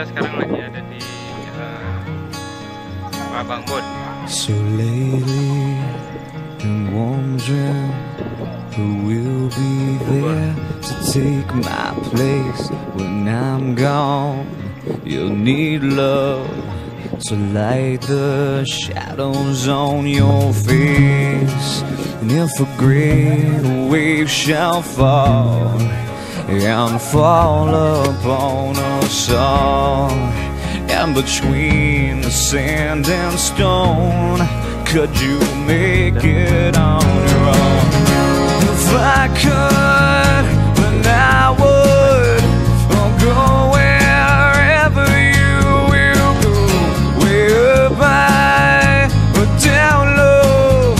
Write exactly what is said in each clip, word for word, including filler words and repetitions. Kita sekarang lagi ada di uh, Pabangbon. So lately the warm dream, who will be there to take my place when I'm gone? You'll need love to light the shadows on your face, and if a great wave shall fall and fall upon us all, and between the sand and stone, could you make it on your own? If I could, then I would. I'll go wherever you will go, wherever high or down low.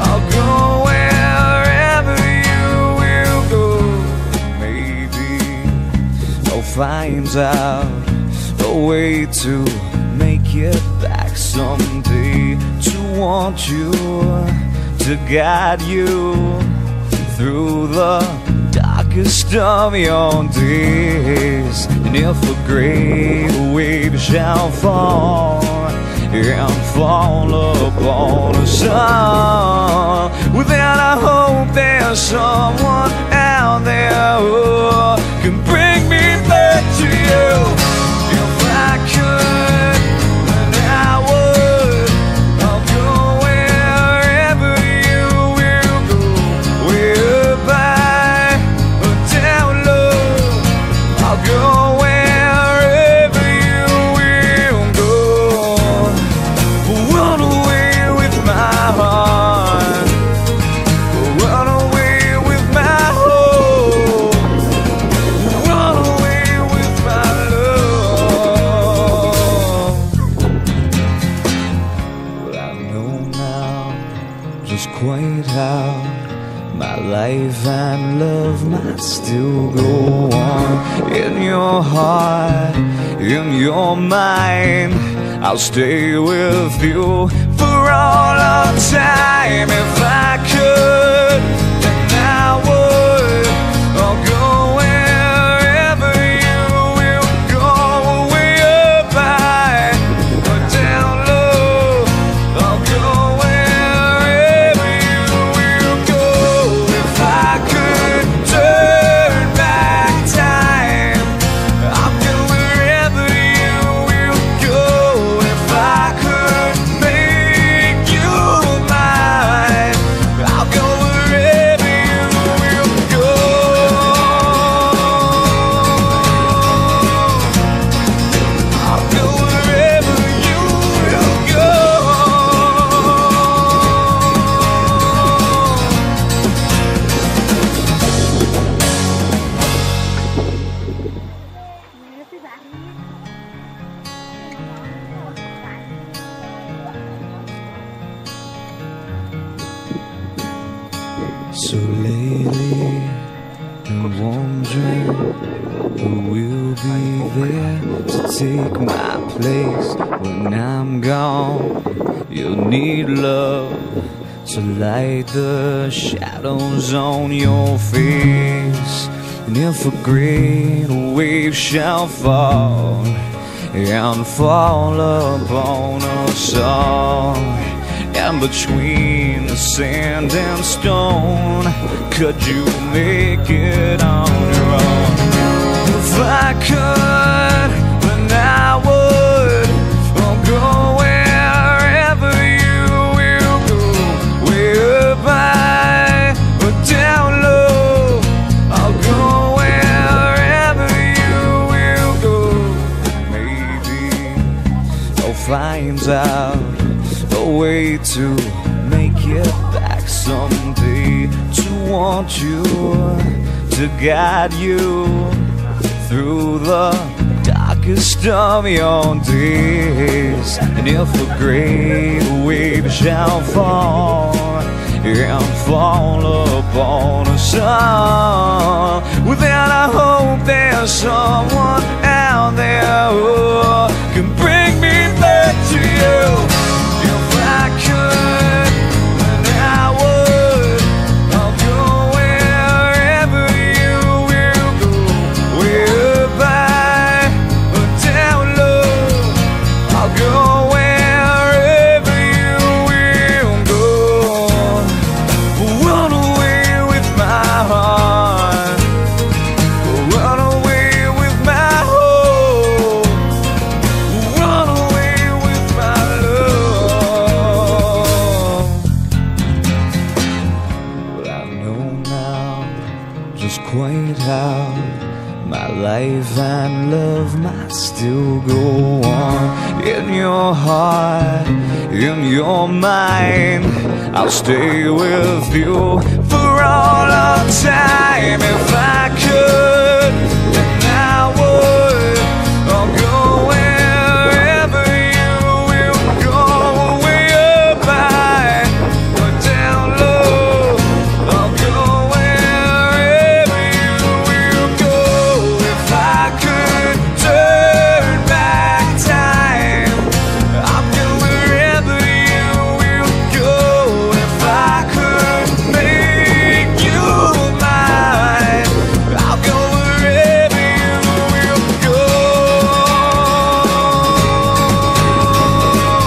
I'll go wherever you will go. Maybe I'll find out a way to make it back someday, to want you, to guide you through the darkest of your days. And if a great wave shall fall and fall upon us all, well then I hope there's someone out there who can bring me back to you. Quite how my life and love might still go on. In your heart, in your mind, I'll stay with you for all of time. If I could, then I would. I'll go wherever you will go, way up high or down low. I'll go. So lately, the warm dream, who will be there to take my place when I'm gone? You'll need love to light the shadows on your face, and if a great wave shall fall and fall upon us all, and between the sand and stone, could you make it on your own? If I could, then I would. I'll go wherever you will go, way up high or down low. I'll go wherever you will go. Maybe I'll find out a way to make it back someday, to want you, to guide you through the darkest of your days. And if a great wave shall fall and fall upon us all, well then I hope there's someone out there who can bring me back to you. Down just quite how my life and love might still go on. In your heart, in your mind, I'll stay with you for all of time. If I could, then I would. I'll go wherever you will go, way up high or down low. I'll go wherever you will go. If I could turn back time, I'll go wherever you will go. If I could make you mine, I'll go wherever you will go. I'll go wherever you will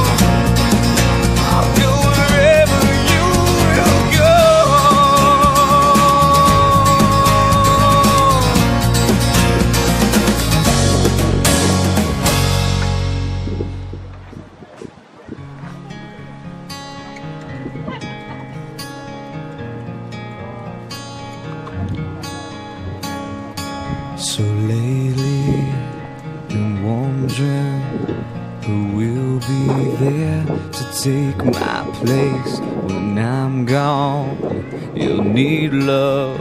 go. So lately, been wondering who will be there to take my place when I'm gone. You'll need love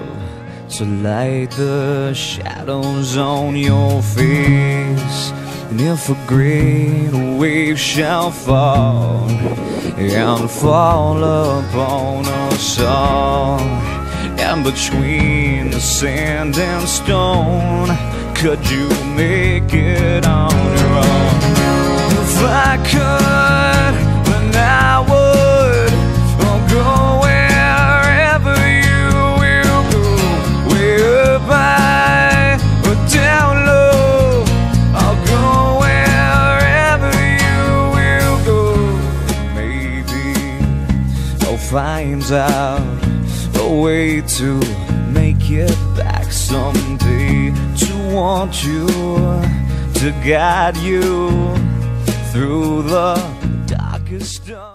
to light the shadows on your face. And if a great wave shall fall and fall upon us all, and between the sand and stone, could you make it on your own? If I could, then I would. I'll go wherever you will go, way up high or down low. I'll go wherever you will go. Maybe I'll find out a way to make it back someday, to want you, to guide you through the darkest dawn.